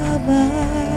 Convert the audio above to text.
acabar.